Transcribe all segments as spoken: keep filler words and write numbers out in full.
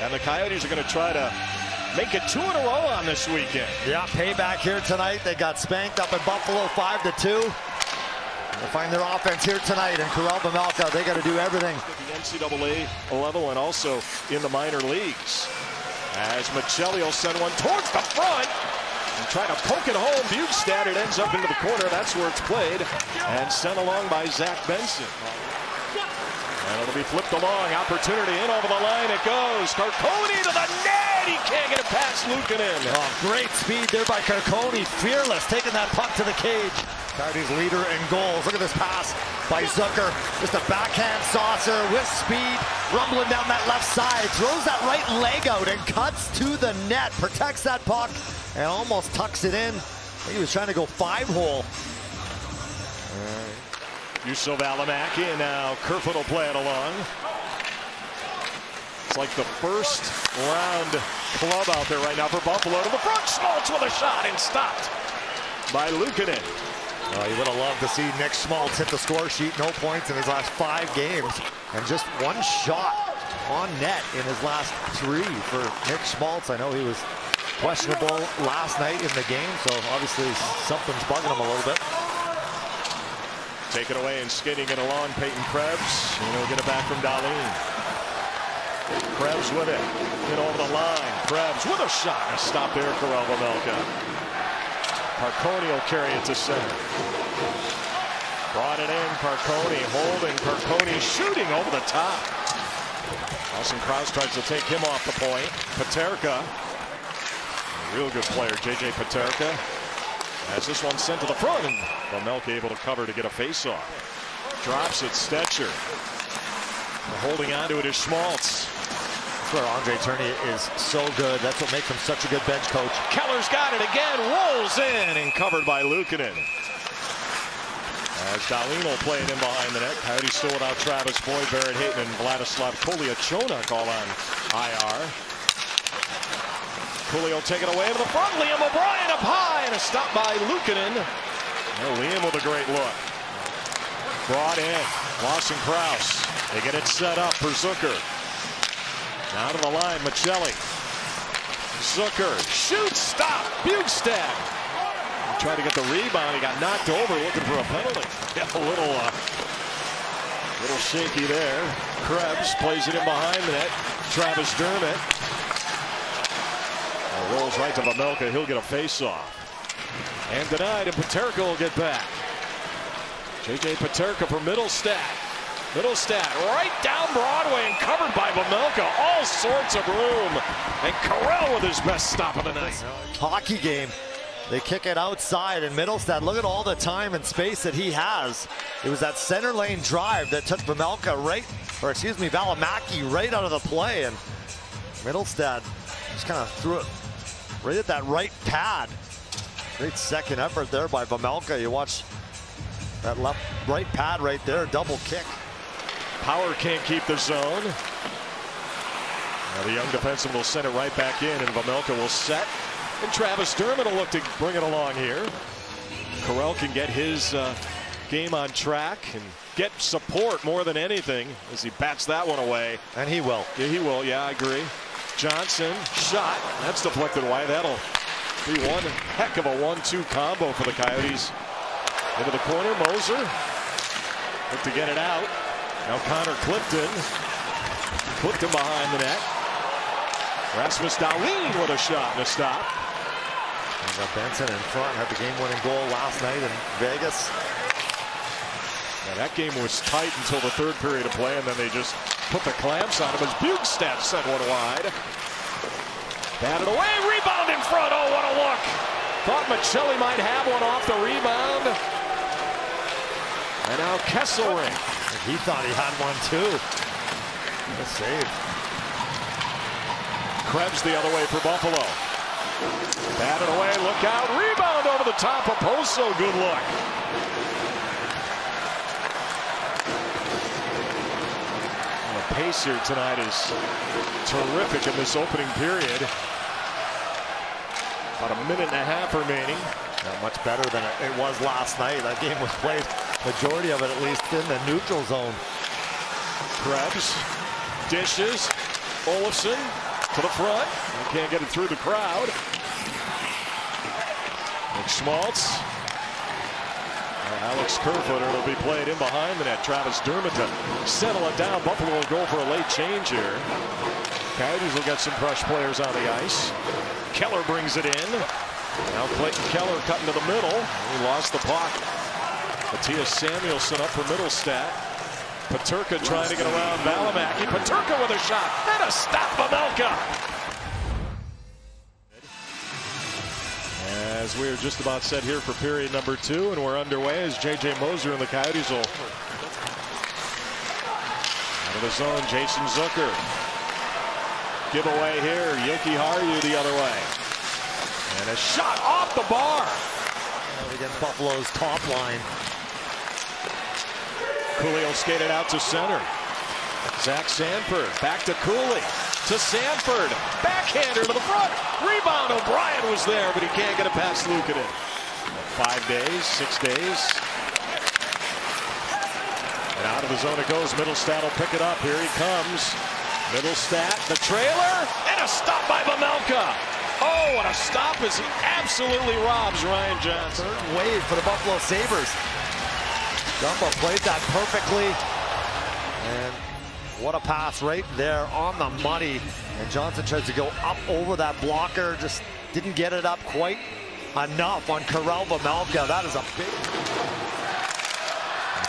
And the Coyotes are going to try to make it two in a row on this weekend. Yeah, payback here tonight. They got spanked up in Buffalo five to two. They'll find their offense here tonight. And Karel Vejmelka, they got to do everything. At the N C double A level and also in the minor leagues. As Michelli will send one towards the front and try to poke it home. Bugstad, it ends up into the corner. That's where it's played and sent along by Zach Benson. And it'll be flipped along. Opportunity in over the line. It goes. Carcone to the net. He can't get it past Luukkonen. Oh, great speed there by Carcone. Fearless, taking that puck to the cage. Coyotes leader in goals. Look at this pass by Zucker. Just a backhand saucer with speed, rumbling down that left side. Throws that right leg out and cuts to the net. Protects that puck and almost tucks it in. I think he was trying to go five-hole. Juuso Välimäki, and now Kerfoot will play it along. It's like the first round club out there right now for Buffalo. To the front, Schmaltz with a shot and stopped by Luukkonen. Oh, you would have loved to see Nick Schmaltz hit the score sheet. No points in his last five games, and just one shot on net in his last three for Nick Schmaltz. I know he was questionable last night in the game, so obviously something's bugging him a little bit. Take it away and skating it along, Peyton Krebs. And he'll get it back from Dahlin. Krebs with it. Hit over the line. Krebs with a shot. A stop there, Karel Vejmelka. Carcone will carry it to center. Brought it in, Carcone holding. Carcone shooting over the top. Lawson Crouse tries to take him off the point. Peterka. Real good player, J J Peterka. As this one sent to the front, and Vejmelka able to cover to get a faceoff. Drops it, Stetcher. Holding on to it is Schmaltz. That's where André Tourigny is so good. That's what makes him such a good bench coach. Keller's got it again, rolls in, and covered by Luukkonen. As Dahlin will play it in behind the net. Coyotes still without Travis Boyd, Barrett Hayton, and Vladislav Kolyachonok all on I R. Cooley will take it away to the front. Liam O'Brien up high and a stop by Luukkonen. Oh, Liam with a great look. Brought in. Lawson Crouse. They get it set up for Zucker. Down to the line, Michelli. Zucker shoots, stop, Bukestad. Tried to get the rebound. He got knocked over looking for a penalty. Yeah, a little, uh, little shaky there. Krebs plays it in behind the net. Travis Dermott. Rolls right to Vejmelka. He'll get a face-off. And denied, and Peterka will get back. J J Peterka for Middlestad. Middlestad right down Broadway and covered by Vejmelka. All sorts of room. And Karel with his best stop of the night. Hockey game. They kick it outside, and Middlestad, look at all the time and space that he has. It was that center lane drive that took Vejmelka right, or excuse me, Välimäki right out of the play. And Middlestad just kind of threw it right at that right pad. Great second effort there by Vejmelka. You watch that left right pad right there. Double kick. Power can't keep the zone. Now the young defenseman will send it right back in, and Vejmelka will set. And Travis Dermott will look to bring it along here. Karel can get his uh, game on track and get support more than anything as he bats that one away. And he will. Yeah, he will. Yeah, I agree. Johnson shot. That's deflected away. That'll be one heck of a one two combo for the Coyotes. Into the corner, Moser. Look to get it out. Now Connor Clifton. Clifton behind the net. Rasmus Dahlin with a shot and a stop. And Benson in front had the game-winning goal last night in Vegas. Now that game was tight until the third period of play, and then they just put the clamps on him as Bugstad sent one wide. Batted away, rebound in front. Oh, what a look. Thought Michelli might have one off the rebound. And now Kesselring. He thought he had one too. What a save. Krebs the other way for Buffalo. Batted away, look out. Rebound over the top of Poso. Good look. Pace here tonight is terrific in this opening period. About a minute and a half remaining. Now, much better than it was last night. That game was played, majority of it at least, in the neutral zone. Krebs dishes. Olofsson to the front. They can't get it through the crowd. Nick Schmaltz. Alex Kerfoot, it'll be played in behind the net. Travis Dermott to settle it down. Buffalo will go for a late change here. Coyotes will get some fresh players on the ice. Keller brings it in. Now Clayton Keller cutting to the middle. He lost the puck. Matthias Samuelsson up for Middlestat. Peterka trying to get around Välimäki. Peterka with a shot. And a stop by Melka. As we are just about set here for period number two, and we're underway as J J Moser and the Coyotes will. Out of the zone, Jason Zucker. Giveaway here, Jokiharju the other way. And a shot off the bar. And again, Buffalo's top line. Cooley will skate it out to center. Zach Sanford, back to Cooley. To Sanford, backhander to the front, rebound. O'Brien was there, but he can't get it past Luukkonen. Five days, six days. And out of the zone it goes. Middlestat will pick it up. Here he comes. Middlestat, the trailer, and a stop by Vejmelka. Oh, what a stop as he absolutely robs Ryan Johnson. Third wave for the Buffalo Sabres. Dumbo played that perfectly. And what a pass right there on the money. And Johnson tries to go up over that blocker. Just didn't get it up quite enough on Karel Vejmelka. That is a big...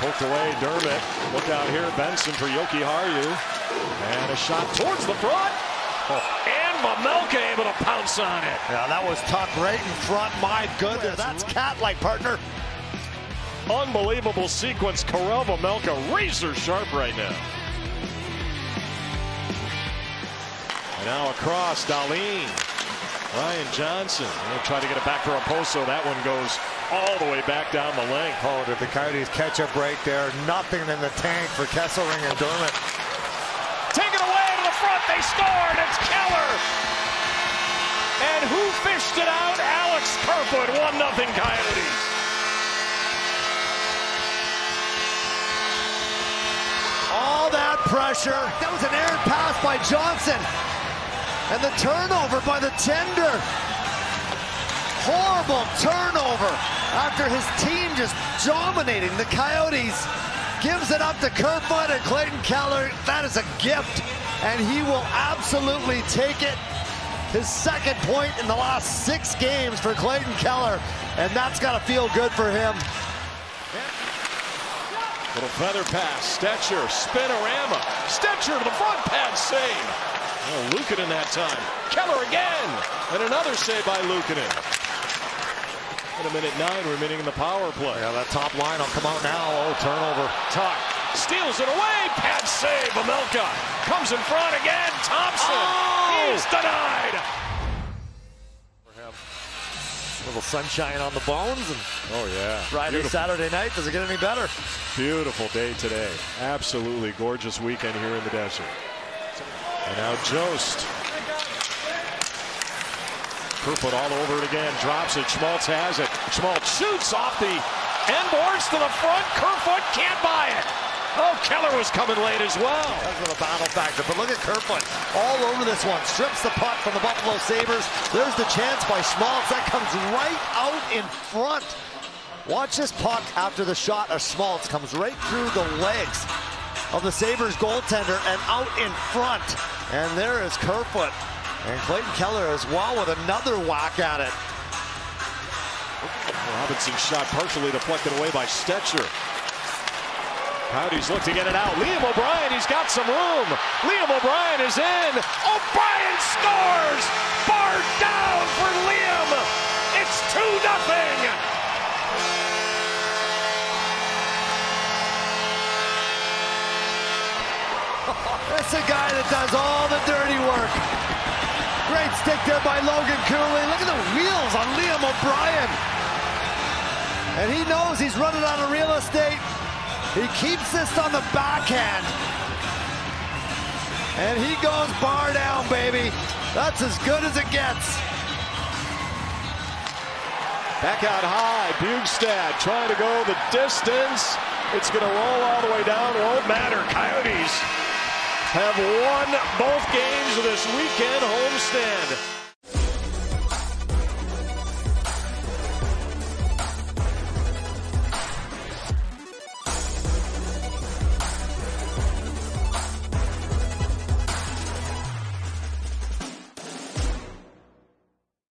Poked away Dermott. Look out here, Benson for Jokiharju. And a shot towards the front. Oh. And Vejmelka able to pounce on it. Yeah, that was tucked right in front. My goodness, that's cat-like, partner. Unbelievable sequence. Karel Vejmelka razor sharp right now. Now across, Dahlin, Ryan Johnson. They'll try to get it back for Oposo. That one goes all the way back down the length. Oh, did the Coyotes catch a break there? Nothing in the tank for Kesselring and Dermott. Take it away to the front. They scored. It's Keller. And who fished it out? Alex Kerfoot. one nothing Coyotes. All that pressure. That was an errant pass by Johnson. And the turnover by the tender. Horrible turnover after his team just dominating the Coyotes. Gives it up to Kerfoot and Clayton Keller. That is a gift, and he will absolutely take it. His second point in the last six games for Clayton Keller, and that's got to feel good for him. Little feather pass. Stetcher, spinorama. Stetcher to the front pad save. Oh, Luukkonen that time. Keller again. And another save by Luukkonen. And a minute nine remaining in the power play. Yeah, that top line will come out now. Oh, turnover. Tuck steals it away. Pad save. Vejmelka comes in front again. Thompson. Oh! He's denied. A little sunshine on the bones. And oh, yeah. Friday, beautiful. Saturday night. Does it get any better? Beautiful day today. Absolutely gorgeous weekend here in the desert. And now Jost. Kerfoot all over it again. Drops it. Schmaltz has it. Schmaltz shoots off the end boards to the front. Kerfoot can't buy it. Oh, Keller was coming late as well. That's what a battle factor. But look at Kerfoot all over this one. Strips the puck from the Buffalo Sabres. There's the chance by Schmaltz. That comes right out in front. Watch this puck after the shot of Schmaltz. Comes right through the legs of the Sabres goaltender and out in front. And there is Kerfoot and Clayton Keller as well with another whack at it. Robinson's shot partially deflected away by Stetcher. Coyotes look to get it out. Liam O'Brien, he's got some room. Liam O'Brien is in. O'Brien scores! Bar down for Liam! It's two nothing! That's a guy that does all the dirty work. Great stick there by Logan Cooley. Look at the wheels on Liam O'Brien. And he knows he's running out of real estate. He keeps this on the backhand. And he goes bar down, baby. That's as good as it gets. Back out high. Bugstad trying to go the distance. It's going to roll all the way down. Won't matter. Coyotes have won both games of this weekend. Bukestad